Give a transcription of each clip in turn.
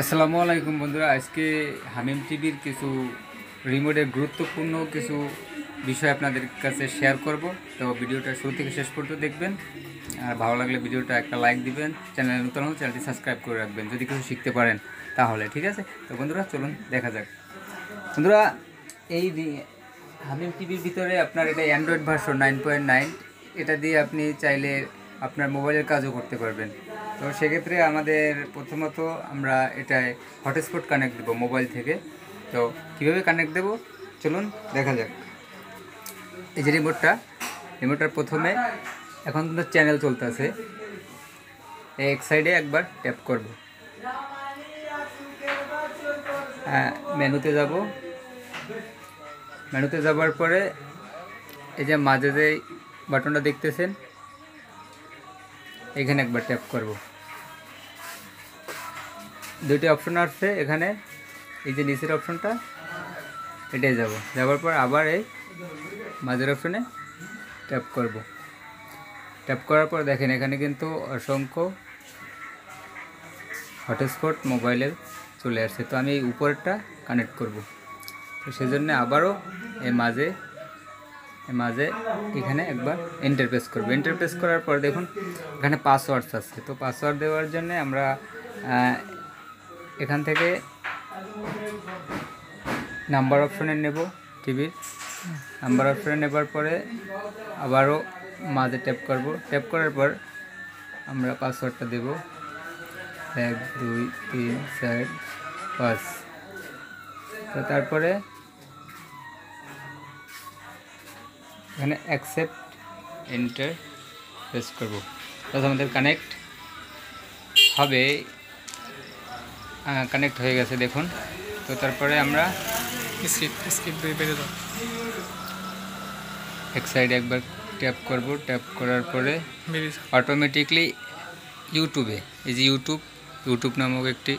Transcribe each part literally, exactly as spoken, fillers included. আসসালামু আলাইকুম বন্ধুরা, আজকে হামিম টিভির কিছু রিমোটের গুরুত্বপূর্ণ কিছু বিষয় আপনাদের কাছে শেয়ার করব। তো ভিডিওটা শুরু থেকে শেষ পর্যন্ত দেখবেন, আর ভালো লাগলে ভিডিওটা একটা লাইক দিবেন, চ্যানেলে নতুন হলে চ্যানেলটি সাবস্ক্রাইব করে রাখবেন যদি কিছু শিখতে পারেন তাহলে, ঠিক আছে। তো বন্ধুরা চলুন দেখা যাক। বন্ধুরা এই হামিম টিভির ভিতরে আপনার এটা Android version nine point nine, এটা দিয়ে আপনি চাইলে আপনার মোবাইলের কাজও করতে পারবেন। তো সেক্ষেত্রে আমাদের প্রথমত আমরা এটায় হটস্পট কানেক্ট দেবো মোবাইল থেকে। তো কীভাবে কানেক্ট দেবো চলুন দেখা যাক। এই যে রিমোটটা, রিমোটটার প্রথমে এখন কিন্তু চ্যানেল চলতে আছে, এক সাইডে একবার ট্যাপ করব, হ্যাঁ মেনুতে যাব। মেনুতে যাবার পরে এই যে মাঝে যে বাটনটা দেখতেছেন এখানে একবার ট্যাপ করব। দুইটি অপশন আসছে এখানে, এই যে নিচের অপশনটা এটাই যাব, যাওয়ার পর আবার এই মাঝের অপশনে ট্যাপ করব। ট্যাপ করার পর দেখেন এখানে কিন্তু অসংখ্য হটস্পট মোবাইলে চলে আসছে। তো আমি এই উপরেরটা কানেক্ট করব, তো সেজন্য আবারও এই মাঝে মাঝে এখানে একবার ইন্টারপ্রেস করব। ইন্টারপ্রেস করার পর দেখুন এখানে পাসওয়ার্ডস আছে। তো পাসওয়ার্ড দেওয়ার জন্য আমরা এখান থেকে নাম্বার অপশনে নেব, টিভির নাম্বার অপশনে নেবার পরে আবারও মাঝে ট্যাপ করব। ট্যাপ করার পর আমরা পাসওয়ার্ডটা দেব এক দুই তিন চার পাঁচ। তো তারপরে এখানে অ্যাকসেপ্ট এন্টার প্রেস করব, তাহলে আমাদের কানেক্ট হবে। কানেক্ট হয়ে গেছে দেখুন। তো তারপরে আমরা স্কিপ স্কিপ দিয়ে বেরিয়ে যাব, এক সাইডে একবার ট্যাপ করব। ট্যাপ করার পরে অটোমেটিকলি ইউটিউবে, এই যে ইউটিউব ইউটিউব নামক একটি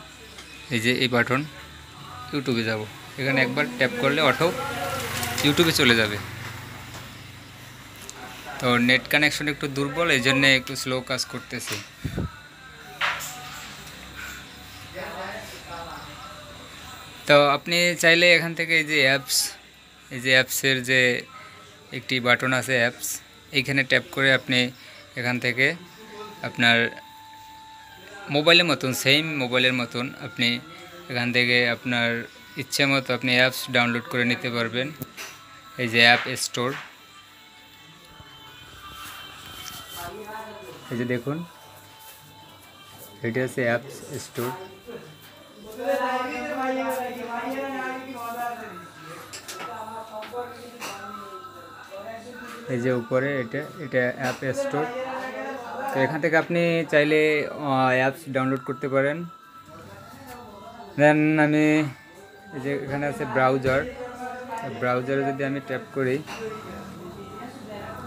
এই যে এই বাটন, ইউটিউবে যাব। এখানে একবার ট্যাপ করলে অটো ইউটিউবে চলে যাবে। তো নেট কানেকশন একটু দুর্বল, এই জন্য একটু স্লো কাজ করতেছে। তো আপনি চাইলে এখান থেকে এই যে অ্যাপস, এই যে অ্যাপসের যে একটি বাটন আছে অ্যাপস, এইখানে ট্যাপ করে আপনি এখান থেকে আপনার মোবাইলের মতন, সেম মোবাইলের মতন আপনি এখান থেকে আপনার ইচ্ছে মতো আপনি অ্যাপস ডাউনলোড করে নিতে পারবেন। এই যে অ্যাপ স্টোর, এই যে দেখুন এটা হচ্ছে অ্যাপস স্টোর। এই যে উপরে এটা এটা অ্যাপ স্টোর। তো এখান থেকে আপনি চাইলে অ্যাপস ডাউনলোড করতে পারেন। দেন আমি এই যে এখানে আছে ব্রাউজার, ব্রাউজারে যদি আমি ট্যাপ করি,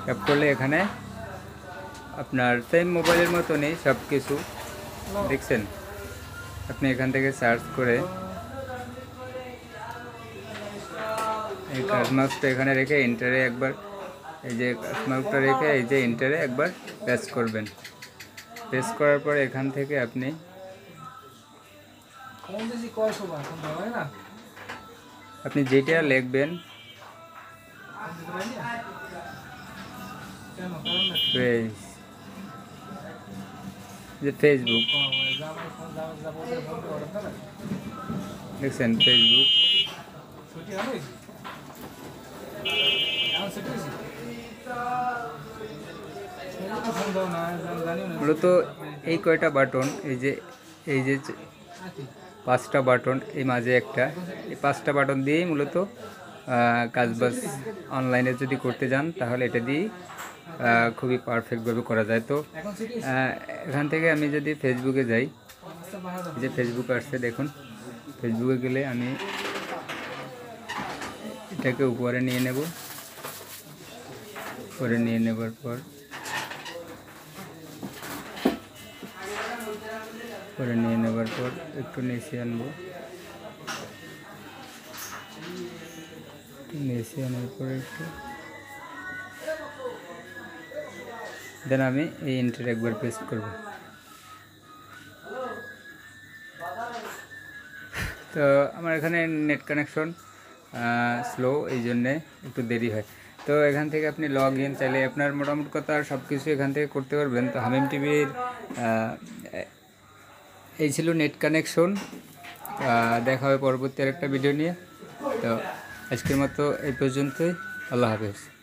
ট্যাপ করলে এখানে আপনার সেম মোবাইলের মতনই সব কিছু দেখছেন। আপনি এখান থেকে সার্চ করে এই কাজমার্কটা এখানে রেখে এন্টারে একবার, এই যে কাজমার্কটা রেখে এই যে এন্টারে একবার প্রেস করবেন। প্রেস করার পরে এখান থেকে আপনি আপনি যেটা লিখবেন, যে ফেসবুক দেখছেন, ফেসবুক মূলত এই কয়টা বাটন, এই যে এই যে পাঁচটা বাটন, এই মাঝে একটা, এই পাঁচটা বাটন দিয়েই মূলত কাজ বাজ অনলাইনে যদি করতে যান তাহলে এটা দিয়েই খুবই পারফেক্টভাবে করা যায়। তো এখান থেকে আমি যদি ফেসবুকে যাই, যে ফেসবুক আসছে দেখুন, ফেসবুকে গেলে আমি এটাকে উপরে নিয়ে নেব। উপরে নিয়ে নেবার পর উপরে নিয়ে নেবার পর একটু নিচে আনব, নিচে আনার পর একটু দেন আমি এই এন্টার একবার প্রেস করব। तो हमारे खाने नेट कनेक्शन स्लो ये एक देरी है तो एखान अपनी लग इन चाहिए अपना मोटामुटी कथा सबकिछ एखान करते हैं। तो हामिम टीवी नेट कनेक्शन देखा परवर्ती भिडियो नहीं तो आजकल मत ये। आल्लाह हाफिज।